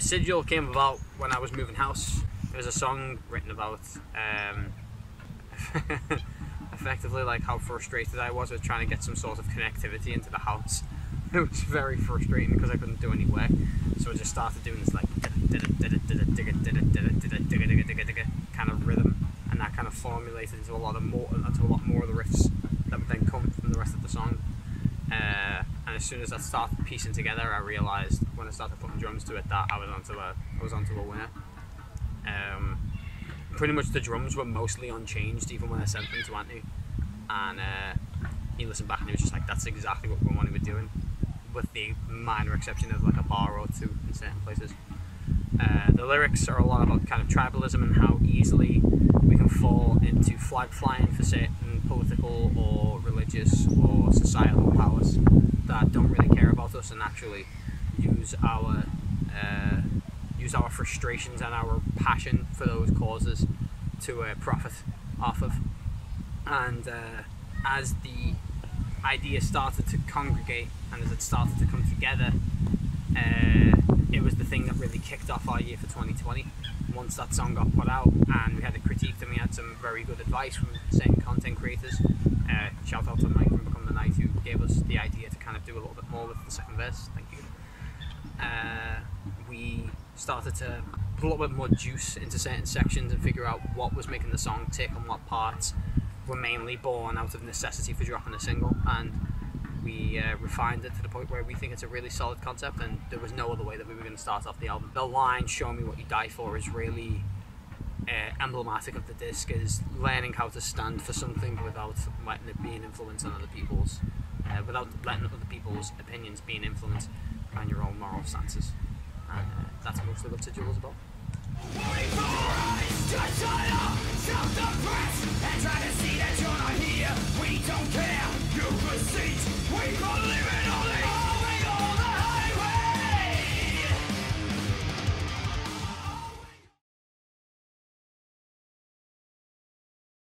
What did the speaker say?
Sigil came about when I was moving house. It was a song written about effectively like how frustrated I was with trying to get some sort of connectivity into the house. It was very frustrating because I couldn't do any work, so I just started doing this like kind of rhythm, and that kind of formulated into a lot more of the riffs that would then come from the rest of the song. And as soon as I started piecing together, I realised when I started putting drums to it that I was onto a winner. Pretty much the drums were mostly unchanged even when I sent them to Anthony, and he listened back and he was just like, that's exactly what we were doing, with the minor exception of like a bar or two in certain places. The lyrics are a lot about kind of tribalism and how easily we can fall into flag flying for certain political or religious or societal powers that don't really care about us and actually use our frustrations and our passion for those causes to profit off of. And as the idea started to congregate and as it started to come together, it was the thing that really kicked off our year for 2020. Once that song got put out and we had it critiqued and we had some very good advice from certain content creators, shout out to Mike from Become the Night, who gave us the idea to kind of do a little bit more with the second verse, thank you. We started to put a little bit more juice into certain sections and figure out what was making the song tick and what parts were mainly born out of necessity for dropping a single, and we refined it to the point where we think it's a really solid concept, and there was no other way that we were going to start off the album. The line, "Show Me What You Die For," is really emblematic of the disc, is learning how to stand for something without letting it be an influence on other people's, without letting other people's opinions be an influence on your own moral stances. And that's mostly what Sigil is about.